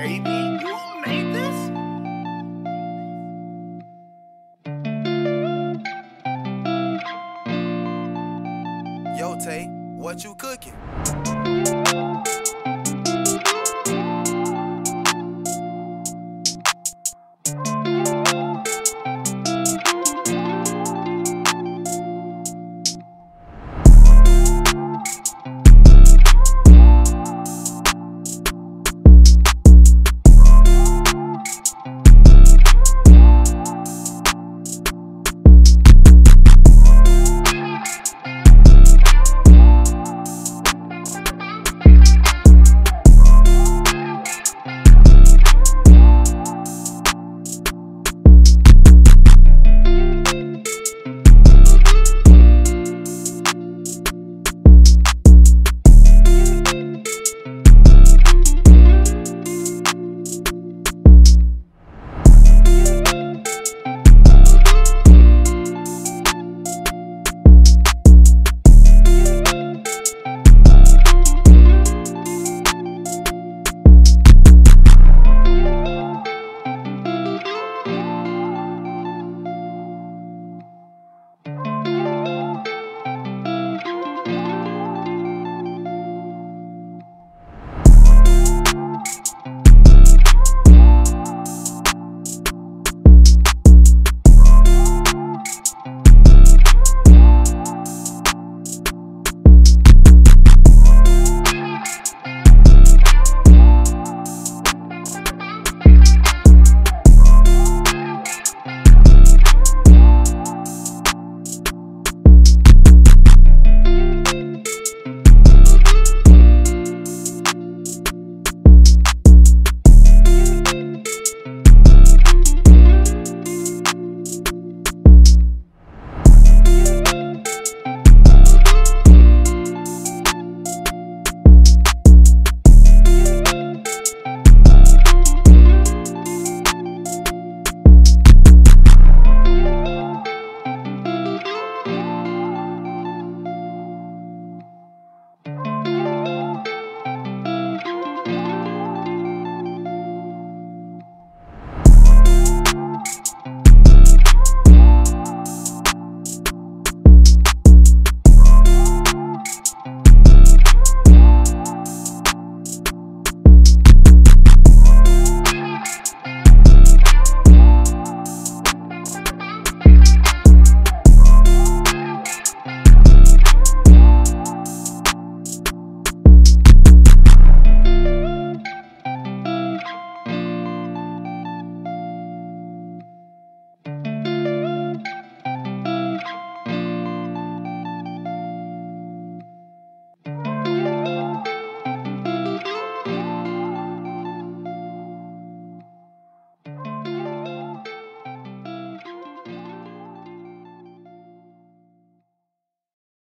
baby.